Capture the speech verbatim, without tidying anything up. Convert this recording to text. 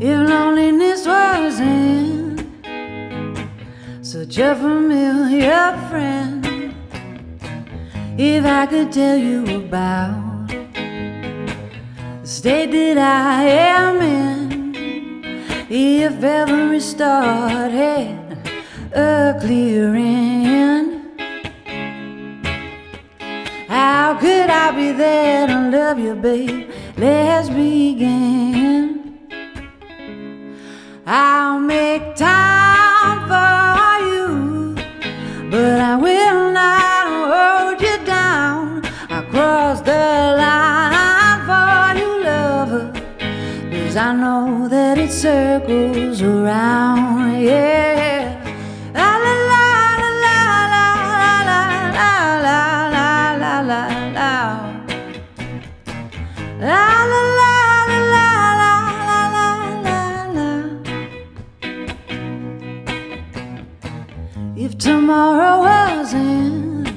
If loneliness wasn't such a familiar friend, if I could tell you about the state that I am in, if every start had a clear end, how could I be there to love you, babe? Let's begin. I'll make time for you, but I will not cross the line for you, lover, 'cause I know that it circles around, yeah. La la la la la la la la la la la la la la la. If tomorrow wasn't